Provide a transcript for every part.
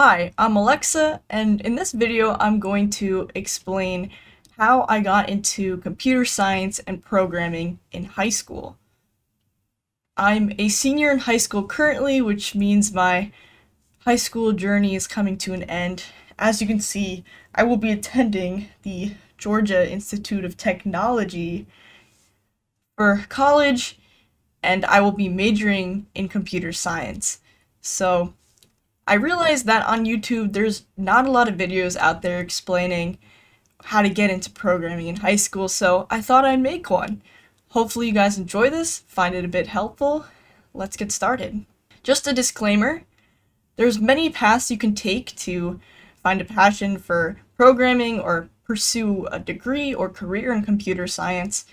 Hi, I'm Alexa, and in this video I'm going to explain how I got into computer science and programming in high school. I'm a senior in high school currently, which means my high school journey is coming to an end. As you can see, I will be attending the Georgia Institute of Technology for college, and I will be majoring in computer science. So I realized that on YouTube there's not a lot of videos out there explaining how to get into programming in high school, so I thought I'd make one. Hopefully you guys enjoy this, find it a bit helpful. Let's get started. Just a disclaimer, there's many paths you can take to find a passion for programming or pursue a degree or career in computer science,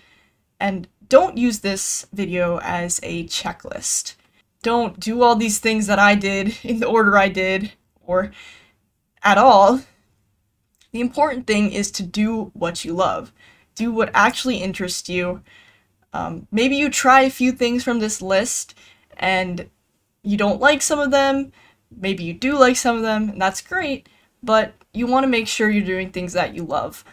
and don't use this video as a checklist. Don't do all these things that I did in the order I did, or at all. The important thing is to do what you love. Do what actually interests you. Maybe you try a few things from this list and you don't like some of them. Maybe you do like some of them, and that's great, but you want to make sure you're doing things that you love.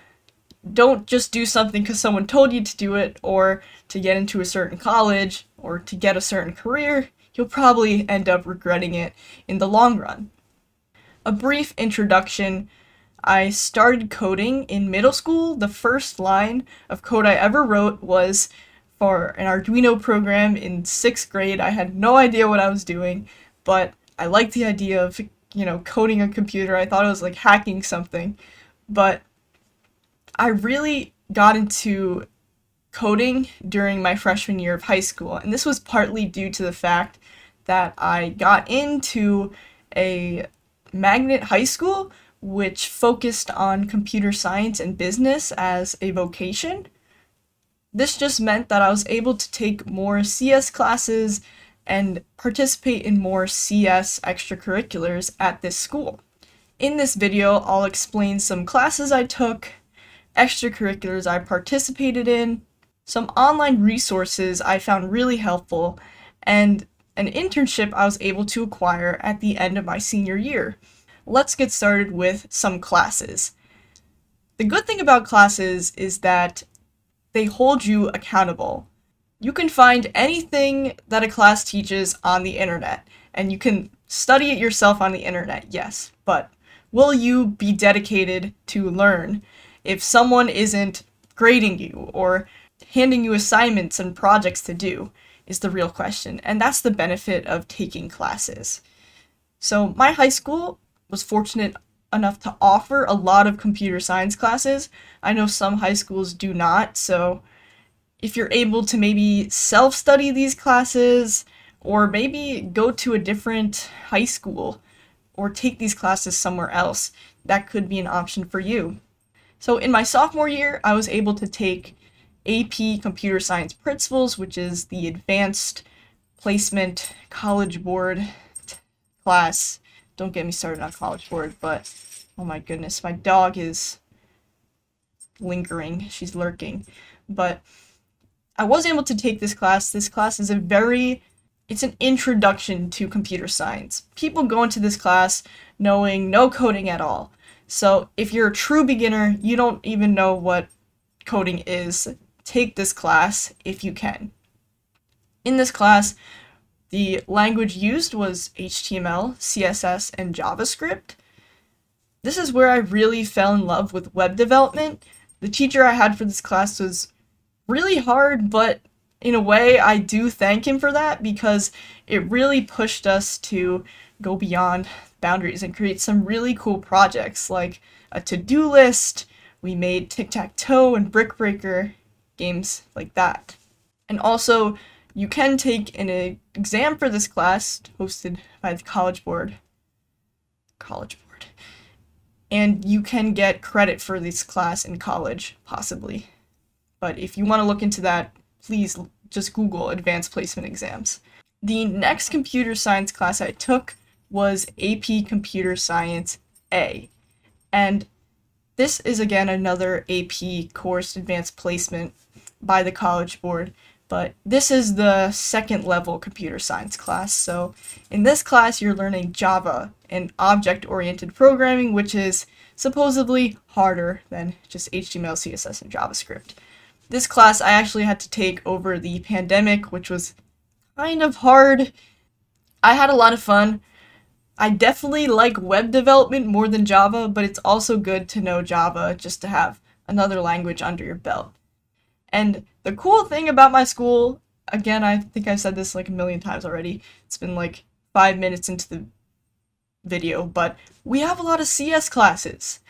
Don't just do something because someone told you to do it, or to get into a certain college, or to get a certain career. You'll probably end up regretting it in the long run. A brief introduction. I started coding in middle school. The first line of code I ever wrote was for an Arduino program in 6th grade. I had no idea what I was doing, but I liked the idea of, coding a computer. I thought it was like hacking something, but I really got into coding during my freshman year of high school, and this was partly due to the fact that I got into a magnet high school which focused on computer science and business as a vocation. This just meant that I was able to take more CS classes and participate in more CS extracurriculars at this school. In this video, I'll explain some classes I took, extracurriculars I participated in, some online resources I found really helpful, and an internship I was able to acquire at the end of my senior year. Let's get started with some classes. The good thing about classes is that they hold you accountable. You can find anything that a class teaches on the internet, and you can study it yourself on the internet, yes, but will you be dedicated to learn if someone isn't grading you or handing you assignments and projects to do is the real question, and that's the benefit of taking classes. So my high school was fortunate enough to offer a lot of computer science classes. I know some high schools do not, so if you're able to maybe self-study these classes, or maybe go to a different high school or take these classes somewhere else, that could be an option for you. So in my sophomore year, I was able to take AP Computer Science Principles, which is the advanced placement College Board class. Don't get me started on College Board, but oh my goodness, my dog is lingering. She's lurking. But I was able to take this class. This class is it's an introduction to computer science. People go into this class knowing no coding at all. So if you're a true beginner, you don't even know what coding is, take this class if you can. In this class, the language used was HTML, CSS, and JavaScript. This is where I really fell in love with web development. The teacher I had for this class was really hard, but in a way I do thank him for that because it really pushed us to go beyond boundaries and create some really cool projects like a to-do list. We made tic-tac-toe and brick breaker, games like that. And also you can take an exam for this class hosted by the College Board, and you can get credit for this class in college possibly, but if you want to look into that, please just Google advanced placement exams. The next computer science class I took was AP Computer Science A, and this is again another AP course, advanced placement by the College Board, But this is the second level computer science class. So in this class, you're learning Java and object-oriented programming, which is supposedly harder than just HTML, CSS, and JavaScript. This class I actually had to take over the pandemic, which was kind of hard. I had a lot of fun. I definitely like web development more than Java, but it's also good to know Java just to have another language under your belt. And the cool thing about my school, again, I think I've said this like a million times already, it's been like 5 minutes into the video, but we have a lot of CS classes.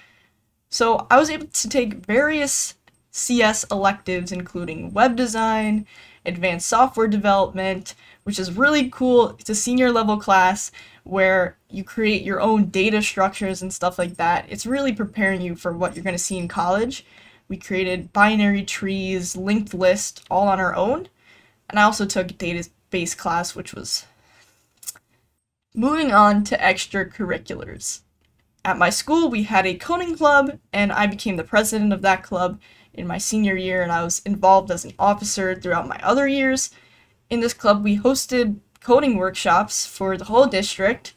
So I was able to take various CS electives, including web design, advanced software development, which is really cool. It's a senior level class where you create your own data structures and stuff like that. It's really preparing you for what you're going to see in college. We created binary trees, linked lists, all on our own. And I also took a database class, which was... Moving on to extracurriculars. At my school, we had a coding club, and I became the president of that club in my senior year, and I was involved as an officer throughout my other years. In this club, we hosted coding workshops for the whole district,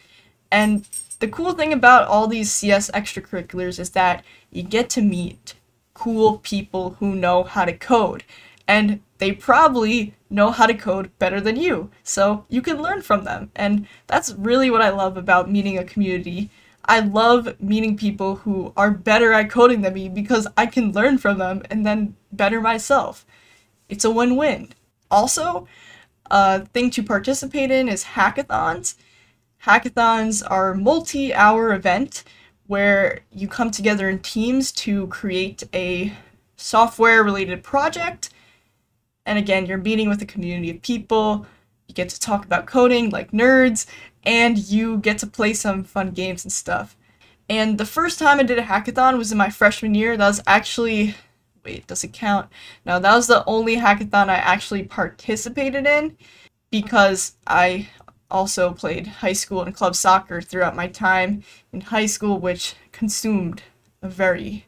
and the cool thing about all these CS extracurriculars is that you get to meet cool people who know how to code, and they probably know how to code better than you, so you can learn from them. And that's really what I love about meeting a community. I love meeting people who are better at coding than me because I can learn from them and then better myself. It's a win-win. Also, a thing to participate in is hackathons. Hackathons are a multi-hour event where you come together in teams to create a software-related project. And again, you're meeting with a community of people, you get to talk about coding like nerds, and you get to play some fun games and stuff. And the first time I did a hackathon was in my freshman year. That was actually... wait, does it count? No, that was the only hackathon I actually participated in because I also played high school and club soccer throughout my time in high school, which consumed a very,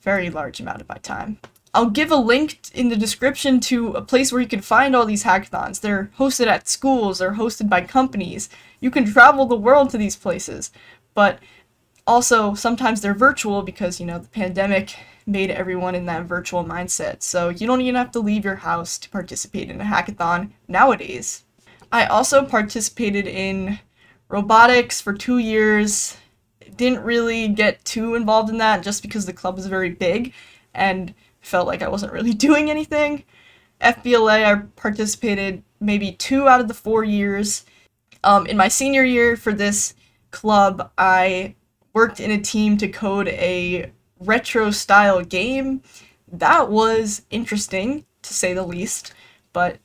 very large amount of my time. I'll give a link in the description to a place where you can find all these hackathons. They're hosted at schools, they're hosted by companies. You can travel the world to these places, but also sometimes they're virtual because, you know, the pandemic made everyone in that virtual mindset. So you don't even have to leave your house to participate in a hackathon nowadays. I also participated in robotics for 2 years. Didn't really get too involved in that just because the club was very big and felt like I wasn't really doing anything. FBLA, I participated maybe 2 out of the 4 years. In my senior year for this club, I worked in a team to code a retro-style game. That was interesting, to say the least, but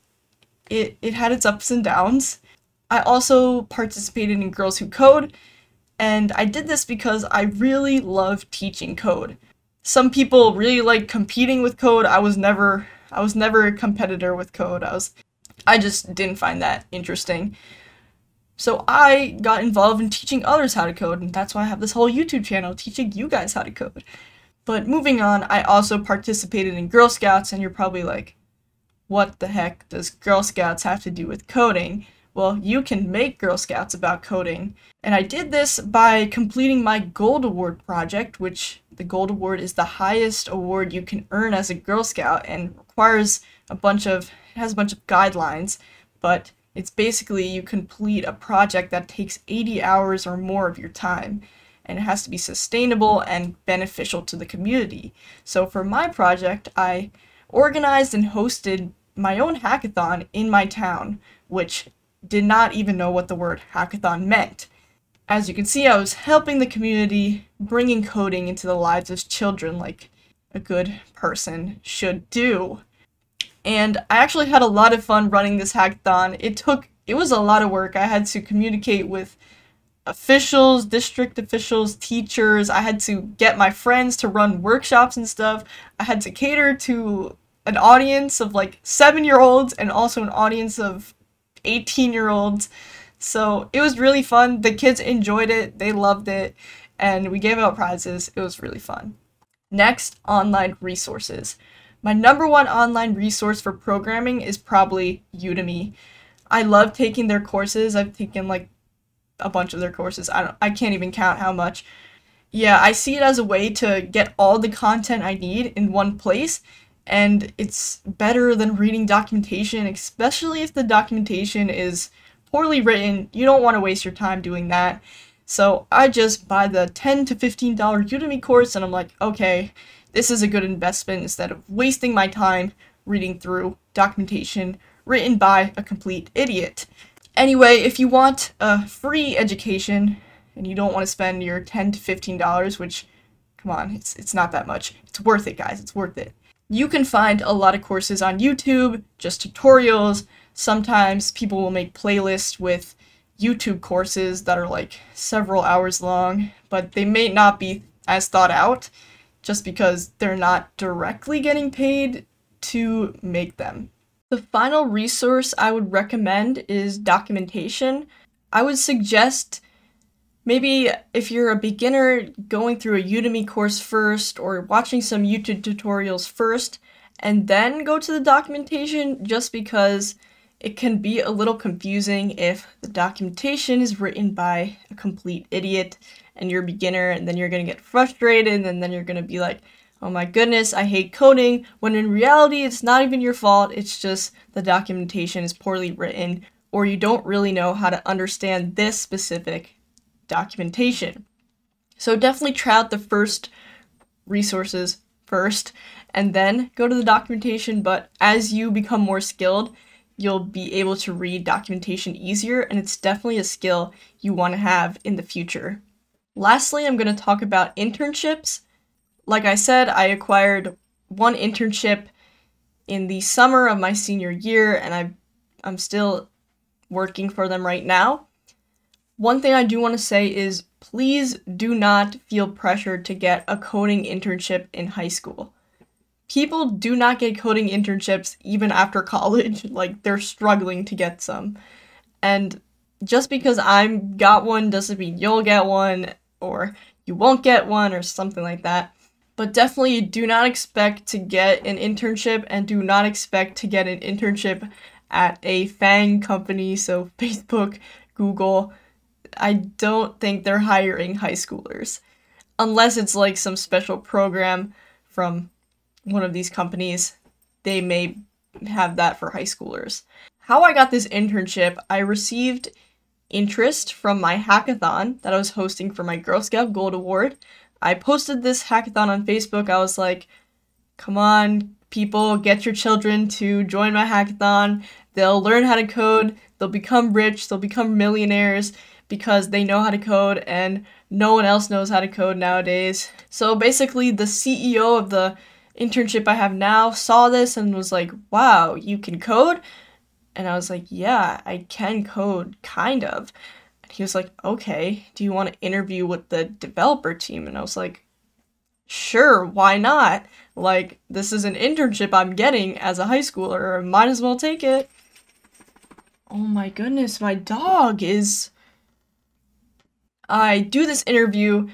it had its ups and downs. I also participated in Girls Who Code, and I did this because I really love teaching code. Some people really like competing with code. I was never a competitor with code. I just didn't find that interesting. So I got involved in teaching others how to code, and that's why I have this whole YouTube channel teaching you guys how to code. But moving on, I also participated in Girl Scouts, and you're probably like, what the heck does Girl Scouts have to do with coding? Well, you can make Girl Scouts about coding. And I did this by completing my Gold Award project, which the Gold Award is the highest award you can earn as a Girl Scout and requires it has a bunch of guidelines, but it's basically you complete a project that takes 80 hours or more of your time. And it has to be sustainable and beneficial to the community. So for my project, I organized and hosted my own hackathon in my town, which did not even know what the word hackathon meant. As you can see, I was helping the community, bringing coding into the lives of children like a good person should do. And I actually had a lot of fun running this hackathon. It was a lot of work. I had to communicate with officials, district officials, teachers. I had to get my friends to run workshops and stuff. I had to cater to an audience of like 7-year-olds and also an audience of 18-year-olds. So it was really fun. The kids enjoyed it. They loved it. And we gave out prizes. It was really fun. Next, online resources. My number one online resource for programming is probably Udemy. I love taking their courses. I've taken like a bunch of their courses. I can't even count how much. Yeah, I see it as a way to get all the content I need in one place, and it's better than reading documentation, especially if the documentation is poorly written. You don't want to waste your time doing that. So I just buy the $10 to $15 Udemy course and I'm like, okay, this is a good investment instead of wasting my time reading through documentation written by a complete idiot. Anyway, if you want a free education and you don't want to spend your $10 to $15, which, come on, it's not that much. It's worth it, guys. It's worth it. You can find a lot of courses on YouTube, just tutorials. Sometimes people will make playlists with YouTube courses that are like several hours long, but they may not be as thought out just because they're not directly getting paid to make them. The final resource I would recommend is documentation. I would suggest maybe if you're a beginner, going through a Udemy course first or watching some YouTube tutorials first, and then go to the documentation, just because it can be a little confusing if the documentation is written by a complete idiot and you're a beginner, and then you're going to get frustrated, and then you're going to be like, oh my goodness, I hate coding, when in reality it's not even your fault, it's just the documentation is poorly written, or you don't really know how to understand this specific documentation. So definitely try out the first resources first, and then go to the documentation, but as you become more skilled, you'll be able to read documentation easier, and it's definitely a skill you want to have in the future. Lastly, I'm going to talk about internships. Like I said, I acquired one internship in the summer of my senior year, and I'm still working for them right now. One thing I do want to say is please do not feel pressured to get a coding internship in high school. People do not get coding internships even after college, like they're struggling to get some. And just because I got one doesn't mean you'll get one or you won't get one or something like that. But definitely do not expect to get an internship, and do not expect to get an internship at a FANG company, so Facebook, Google. I don't think they're hiring high schoolers unless it's like some special program from one of these companies. They may have that for high schoolers. How I got this internship, I received interest from my hackathon that I was hosting for my Girl Scout Gold Award. I posted this hackathon on Facebook. I was like, come on, people, get your children to join my hackathon. They'll learn how to code, they'll become rich, they'll become millionaires because they know how to code and no one else knows how to code nowadays. So basically the CEO of the internship I have now saw this and was like, wow, you can code? And I was like, yeah, I can code, kind of. And he was like, okay, do you want to interview with the developer team? And I was like, sure, why not? Like, this is an internship I'm getting as a high schooler, I might as well take it. Oh my goodness, my dog is... I do this interview,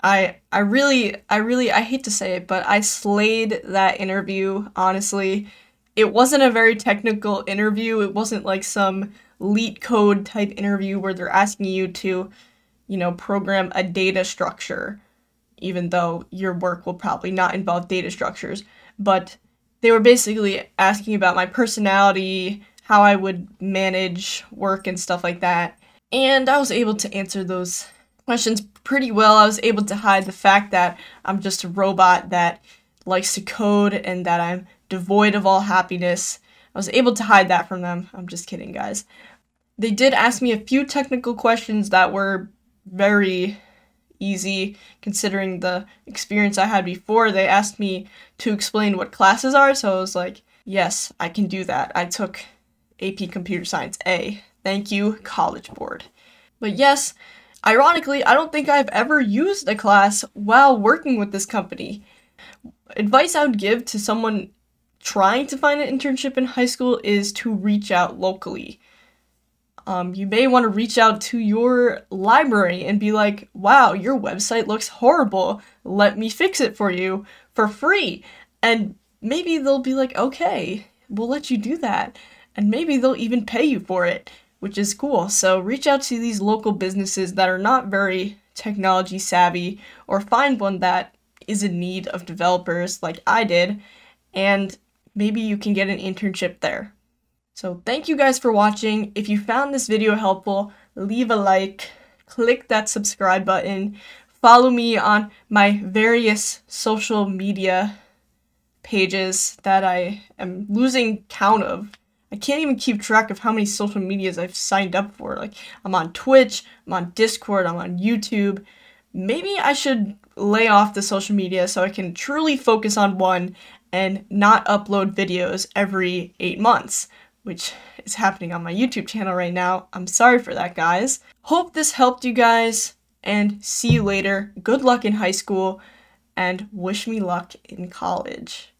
I hate to say it, but I slayed that interview, honestly. It wasn't a very technical interview. It wasn't like some leet code type interview where they're asking you to, you know, program a data structure, even though your work will probably not involve data structures. But they were basically asking about my personality, how I would manage work and stuff like that. And I was able to answer those questions pretty well. I was able to hide the fact that I'm just a robot that likes to code and that I'm devoid of all happiness. I was able to hide that from them. I'm just kidding, guys. They did ask me a few technical questions that were very easy considering the experience I had before. They asked me to explain what classes are, so I was like, yes, I can do that. I took AP Computer Science A. Thank you, College Board. But yes, ironically, I don't think I've ever used a class while working with this company. Advice I would give to someone trying to find an internship in high school is to reach out locally. You may want to reach out to your library and be like, wow, your website looks horrible. Let me fix it for you for free. And maybe they'll be like, okay, we'll let you do that. And maybe they'll even pay you for it, which is cool. So reach out to these local businesses that are not very technology savvy, or find one that is in need of developers like I did, and maybe you can get an internship there. So thank you guys for watching. If you found this video helpful, leave a like, click that subscribe button, follow me on my various social media pages that I am losing count of. I can't even keep track of how many social medias I've signed up for. Like, I'm on Twitch, I'm on Discord, I'm on YouTube. Maybe I should lay off the social media so I can truly focus on one and not upload videos every 8 months, which is happening on my YouTube channel right now. I'm sorry for that, guys. Hope this helped you guys, and see you later. Good luck in high school, and wish me luck in college.